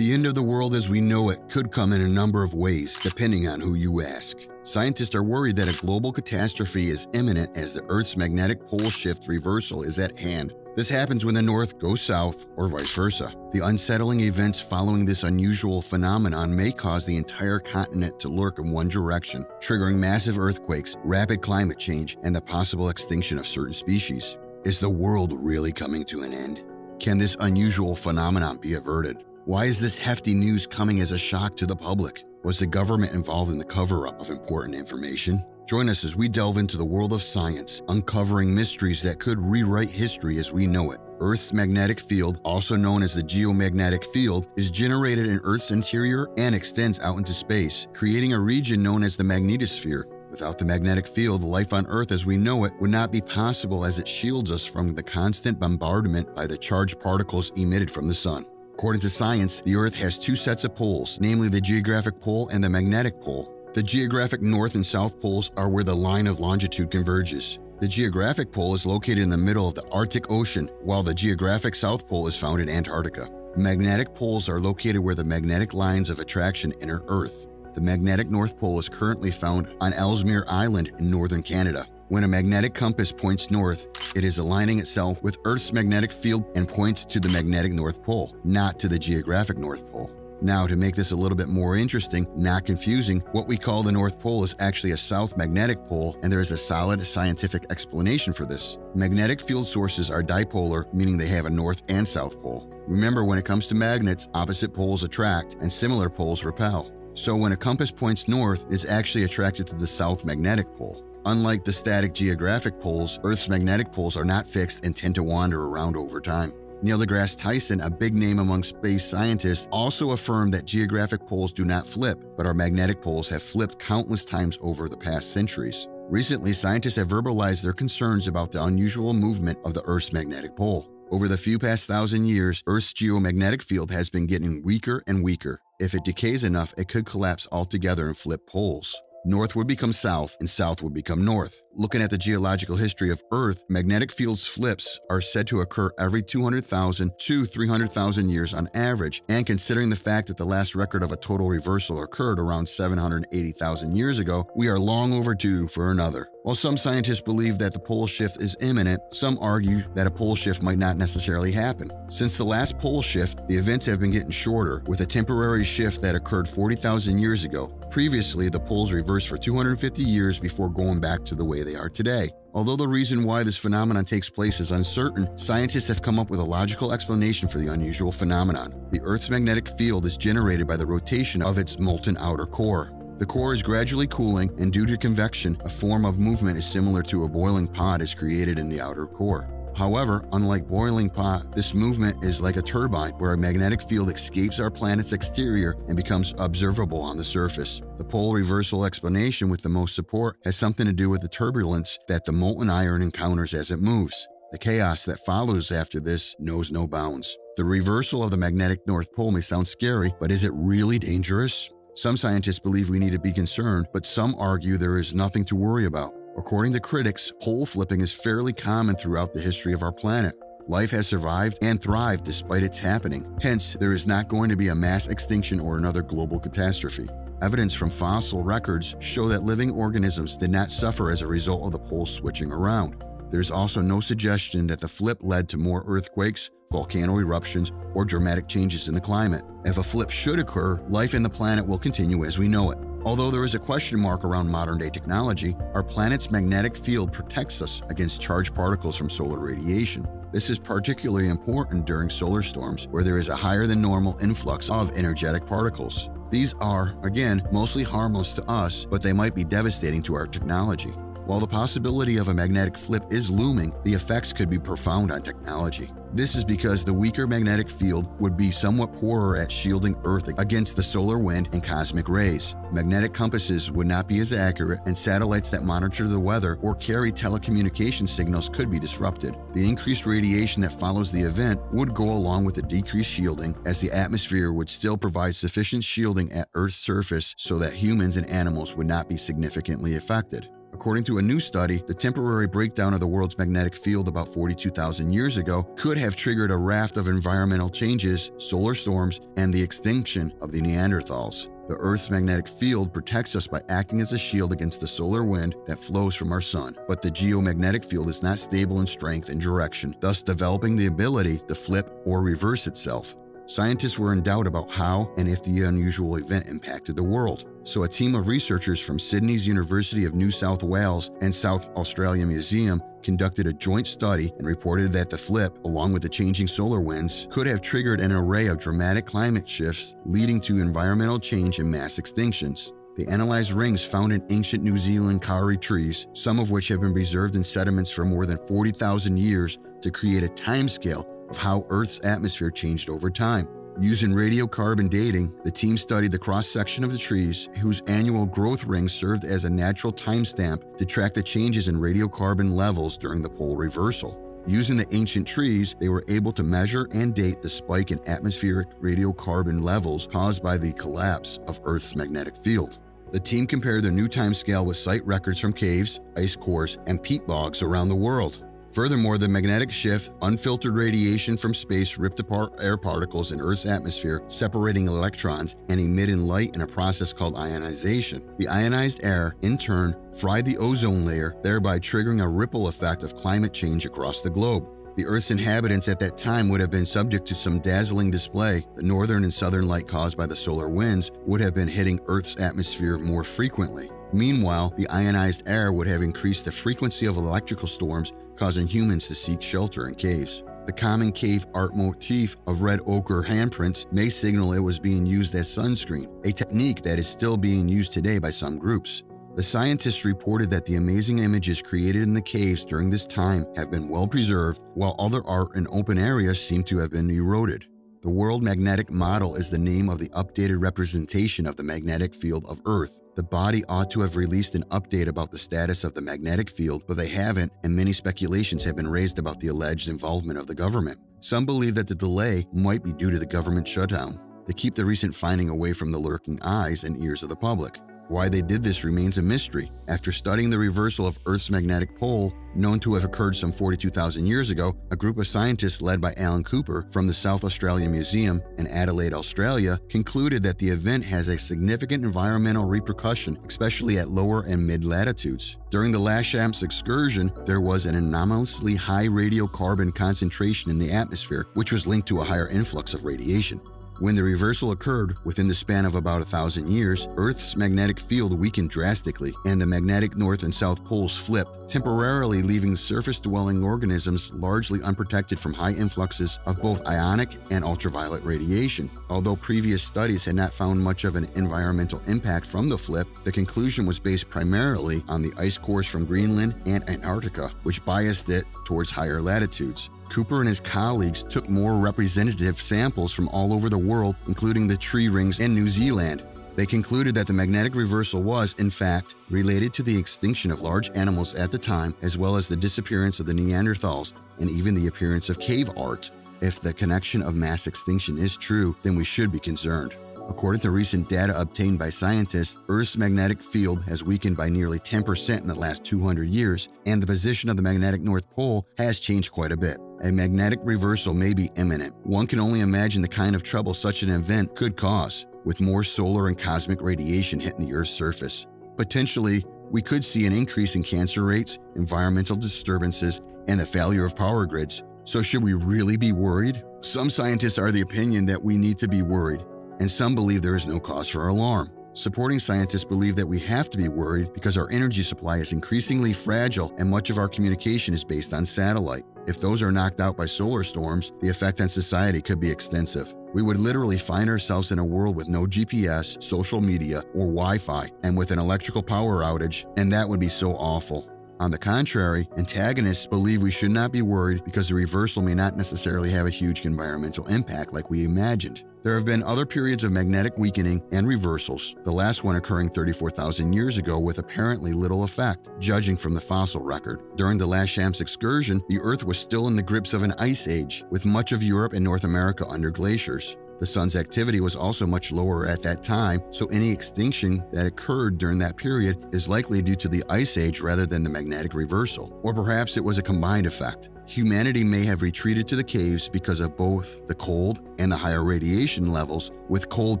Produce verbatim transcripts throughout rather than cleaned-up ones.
The end of the world as we know it could come in a number of ways, depending on who you ask. Scientists are worried that a global catastrophe is imminent as the Earth's magnetic pole shift reversal is at hand. This happens when the North goes south, or vice versa. The unsettling events following this unusual phenomenon may cause the entire continent to lurk in one direction, triggering massive earthquakes, rapid climate change, and the possible extinction of certain species. Is the world really coming to an end? Can this unusual phenomenon be averted? Why is this hefty news coming as a shock to the public? Was the government involved in the cover-up of important information? Join us as we delve into the world of science, uncovering mysteries that could rewrite history as we know it. Earth's magnetic field, also known as the geomagnetic field, is generated in Earth's interior and extends out into space, creating a region known as the magnetosphere. Without the magnetic field, life on Earth as we know it would not be possible as it shields us from the constant bombardment by the charged particles emitted from the sun. According to science, the Earth has two sets of poles, namely the geographic pole and the magnetic pole. The geographic north and south poles are where the line of longitude converges. The geographic pole is located in the middle of the Arctic Ocean, while the geographic south pole is found in Antarctica. Magnetic poles are located where the magnetic lines of attraction enter Earth. The magnetic north pole is currently found on Ellesmere Island in northern Canada. When a magnetic compass points north, it is aligning itself with Earth's magnetic field and points to the magnetic north pole, not to the geographic north pole. Now, to make this a little bit more interesting, not confusing, what we call the North Pole is actually a south magnetic pole, and there is a solid scientific explanation for this. Magnetic field sources are dipolar, meaning they have a north and south pole. Remember, when it comes to magnets, opposite poles attract and similar poles repel. So when a compass points north, it is actually attracted to the south magnetic pole. Unlike the static geographic poles, Earth's magnetic poles are not fixed and tend to wander around over time. Neil deGrasse Tyson, a big name among space scientists, also affirmed that geographic poles do not flip, but our magnetic poles have flipped countless times over the past centuries. Recently, scientists have verbalized their concerns about the unusual movement of the Earth's magnetic pole. Over the few past thousand years, Earth's geomagnetic field has been getting weaker and weaker. If it decays enough, it could collapse altogether and flip poles. North would become south, and south would become north. Looking at the geological history of Earth, magnetic fields flips are said to occur every two hundred thousand to three hundred thousand years on average, and considering the fact that the last record of a total reversal occurred around seven hundred eighty thousand years ago, we are long overdue for another. While some scientists believe that the pole shift is imminent, some argue that a pole shift might not necessarily happen. Since the last pole shift, the events have been getting shorter, with a temporary shift that occurred forty thousand years ago. Previously, the poles reversed for two hundred fifty years before going back to the way they are today. Although the reason why this phenomenon takes place is uncertain, scientists have come up with a logical explanation for the unusual phenomenon. The Earth's magnetic field is generated by the rotation of its molten outer core. The core is gradually cooling, and due to convection, a form of movement is similar to a boiling pot is created in the outer core. However, unlike boiling pot, this movement is like a turbine where a magnetic field escapes our planet's exterior and becomes observable on the surface. The pole reversal explanation with the most support has something to do with the turbulence that the molten iron encounters as it moves. The chaos that follows after this knows no bounds. The reversal of the magnetic North Pole may sound scary, but is it really dangerous? Some scientists believe we need to be concerned, but some argue there is nothing to worry about. According to critics, pole flipping is fairly common throughout the history of our planet. Life has survived and thrived despite its happening. Hence, there is not going to be a mass extinction or another global catastrophe. Evidence from fossil records show that living organisms did not suffer as a result of the pole switching around. There is also no suggestion that the flip led to more earthquakes, volcano eruptions, or dramatic changes in the climate. If a flip should occur, life in the planet will continue as we know it. Although there is a question mark around modern-day technology, our planet's magnetic field protects us against charged particles from solar radiation. This is particularly important during solar storms, where there is a higher-than-normal influx of energetic particles. These are, again, mostly harmless to us, but they might be devastating to our technology. While the possibility of a magnetic flip is looming, the effects could be profound on technology. This is because the weaker magnetic field would be somewhat poorer at shielding Earth against the solar wind and cosmic rays. Magnetic compasses would not be as accurate, and satellites that monitor the weather or carry telecommunication signals could be disrupted. The increased radiation that follows the event would go along with the decreased shielding, as the atmosphere would still provide sufficient shielding at Earth's surface so that humans and animals would not be significantly affected. According to a new study, the temporary breakdown of the world's magnetic field about forty-two thousand years ago could have triggered a raft of environmental changes, solar storms, and the extinction of the Neanderthals. The Earth's magnetic field protects us by acting as a shield against the solar wind that flows from our sun, but the geomagnetic field is not stable in strength and direction, thus developing the ability to flip or reverse itself. Scientists were in doubt about how and if the unusual event impacted the world. So a team of researchers from Sydney's University of New South Wales and South Australian Museum conducted a joint study and reported that the flip, along with the changing solar winds, could have triggered an array of dramatic climate shifts leading to environmental change and mass extinctions. They analyzed rings found in ancient New Zealand kauri trees, some of which have been preserved in sediments for more than forty thousand years, to create a timescale of how Earth's atmosphere changed over time. Using radiocarbon dating, the team studied the cross-section of the trees whose annual growth rings served as a natural timestamp to track the changes in radiocarbon levels during the pole reversal. Using the ancient trees, they were able to measure and date the spike in atmospheric radiocarbon levels caused by the collapse of Earth's magnetic field. The team compared their new timescale with site records from caves, ice cores, and peat bogs around the world. Furthermore, the magnetic shift, unfiltered radiation from space ripped apart air particles in Earth's atmosphere, separating electrons and emitting light in a process called ionization. The ionized air, in turn, fried the ozone layer, thereby triggering a ripple effect of climate change across the globe. The Earth's inhabitants at that time would have been subject to some dazzling display. The northern and southern light caused by the solar winds would have been hitting Earth's atmosphere more frequently. Meanwhile, the ionized air would have increased the frequency of electrical storms, causing humans to seek shelter in caves. The common cave art motif of red ochre handprints may signal it was being used as sunscreen, a technique that is still being used today by some groups. The scientists reported that the amazing images created in the caves during this time have been well preserved, while other art in open areas seem to have been eroded. The World Magnetic Model is the name of the updated representation of the magnetic field of Earth. The body ought to have released an update about the status of the magnetic field, but they haven't, and many speculations have been raised about the alleged involvement of the government. Some believe that the delay might be due to the government shutdown, to keep the recent finding away from the lurking eyes and ears of the public. Why they did this remains a mystery. After studying the reversal of Earth's magnetic pole, known to have occurred some forty-two thousand years ago, a group of scientists led by Alan Cooper from the South Australian Museum in Adelaide, Australia, concluded that the event has a significant environmental repercussion, especially at lower and mid-latitudes. During the Laschamps excursion, there was an anomalously high radiocarbon concentration in the atmosphere, which was linked to a higher influx of radiation. When the reversal occurred, within the span of about a thousand years, Earth's magnetic field weakened drastically, and the magnetic north and south poles flipped, temporarily leaving surface-dwelling organisms largely unprotected from high influxes of both ionic and ultraviolet radiation. Although previous studies had not found much of an environmental impact from the flip, the conclusion was based primarily on the ice cores from Greenland and Antarctica, which biased it towards higher latitudes. Cooper and his colleagues took more representative samples from all over the world, including the tree rings in New Zealand. They concluded that the magnetic reversal was, in fact, related to the extinction of large animals at the time, as well as the disappearance of the Neanderthals and even the appearance of cave art. If the connection of mass extinction is true, then we should be concerned. According to recent data obtained by scientists, Earth's magnetic field has weakened by nearly ten percent in the last two hundred years, and the position of the magnetic North Pole has changed quite a bit. A magnetic reversal may be imminent. One can only imagine the kind of trouble such an event could cause, with more solar and cosmic radiation hitting the Earth's surface. Potentially, we could see an increase in cancer rates, environmental disturbances, and the failure of power grids. So should we really be worried? Some scientists are of the opinion that we need to be worried, and some believe there is no cause for alarm. Supporting scientists believe that we have to be worried because our energy supply is increasingly fragile and much of our communication is based on satellite. If those are knocked out by solar storms, the effect on society could be extensive. We would literally find ourselves in a world with no G P S, social media, or Wi-Fi, and with an electrical power outage, and that would be so awful. On the contrary, antagonists believe we should not be worried because the reversal may not necessarily have a huge environmental impact like we imagined. There have been other periods of magnetic weakening and reversals, the last one occurring thirty-four thousand years ago with apparently little effect, judging from the fossil record. During the Laschamps excursion, the Earth was still in the grips of an ice age, with much of Europe and North America under glaciers. The sun's activity was also much lower at that time, so any extinction that occurred during that period is likely due to the ice age rather than the magnetic reversal. Or perhaps it was a combined effect. Humanity may have retreated to the caves because of both the cold and the higher radiation levels, with cold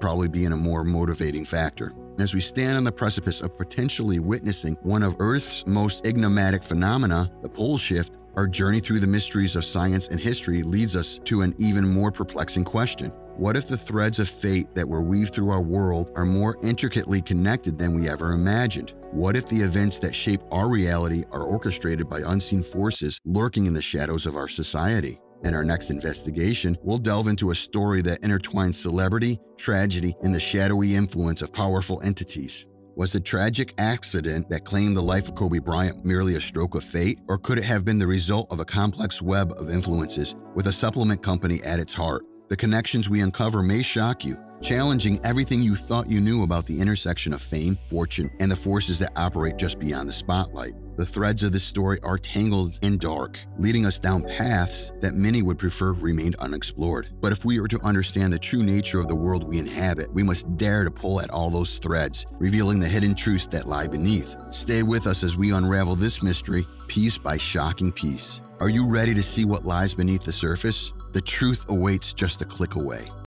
probably being a more motivating factor. As we stand on the precipice of potentially witnessing one of Earth's most enigmatic phenomena, the pole shift, our journey through the mysteries of science and history leads us to an even more perplexing question. What if the threads of fate that were weaved through our world are more intricately connected than we ever imagined? What if the events that shape our reality are orchestrated by unseen forces lurking in the shadows of our society? In our next investigation, we'll delve into a story that intertwines celebrity, tragedy, and the shadowy influence of powerful entities. Was the tragic accident that claimed the life of Kobe Bryant merely a stroke of fate, or could it have been the result of a complex web of influences with a supplement company at its heart? The connections we uncover may shock you, challenging everything you thought you knew about the intersection of fame, fortune, and the forces that operate just beyond the spotlight. The threads of this story are tangled and dark, leading us down paths that many would prefer remained unexplored. But if we are to understand the true nature of the world we inhabit, we must dare to pull at all those threads, revealing the hidden truths that lie beneath. Stay with us as we unravel this mystery, piece by shocking piece. Are you ready to see what lies beneath the surface? The truth awaits just a click away.